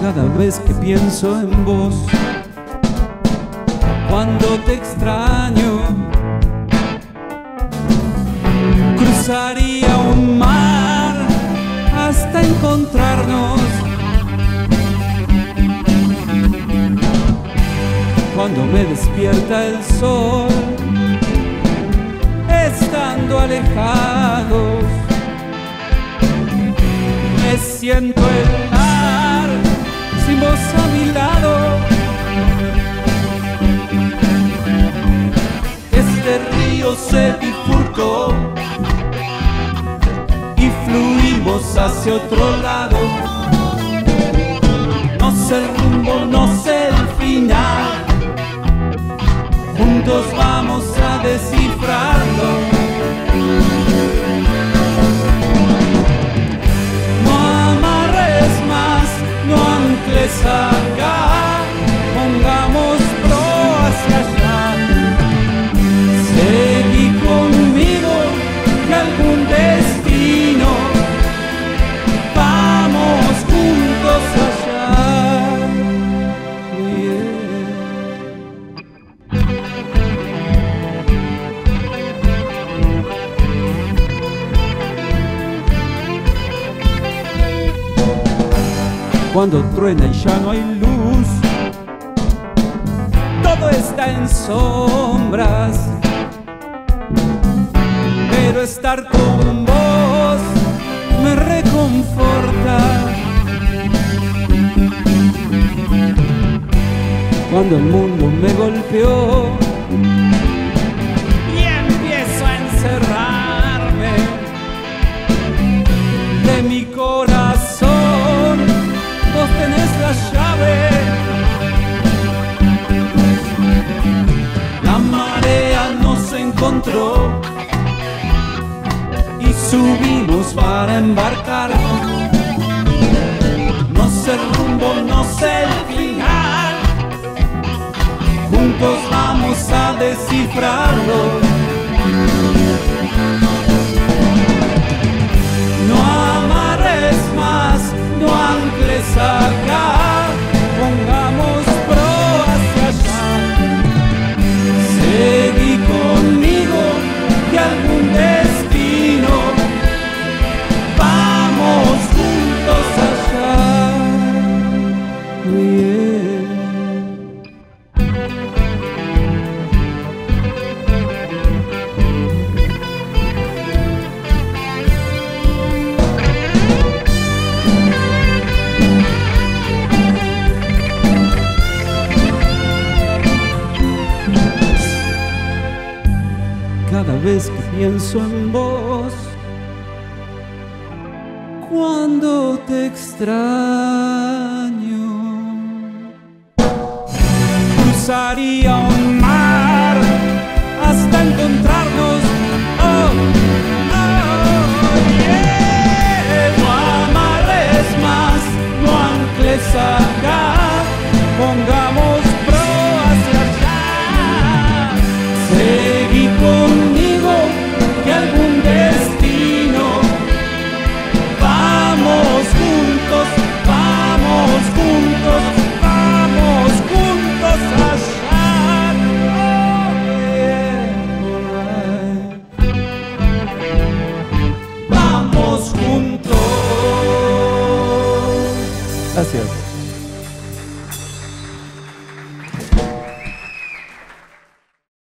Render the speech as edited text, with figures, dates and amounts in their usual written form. Cada vez que pienso en vos, cuando te extraño, cruzaría un mar hasta encontrarnos. Cuando me despierta el sol, estando alejados, me siento en mar. Sin vos a mi lado, este río se bifurcó y fluimos hacia otro lado. No sé el rumbo, no sé el final, juntos vamos a descifrarlo. Acá, pongamos pro hacia allá. Seguí conmigo que algún destino vamos juntos allá. Cuando truena y ya no hay luz, todo está en sombras, pero estar con vos me reconforta. Cuando el mundo me golpeó y empiezo a encerrarme, de mi corazón vos tenés la llave. La marea nos encontró y subimos para embarcarnos. No sé el rumbo, no sé el final, juntos vamos a descifrarlo. No amarres más, no ancles acá, pongamos pro hacia allá. Seguí conmigo que algún destino vamos juntos allá. Cada vez que pienso en vos, cuando te extraño, cruzaría un mar hasta encontrarnos. Oh, oh, yeah. No amarres más, no ancles acá, pongamos pro hacia allá. Seguí con gracias.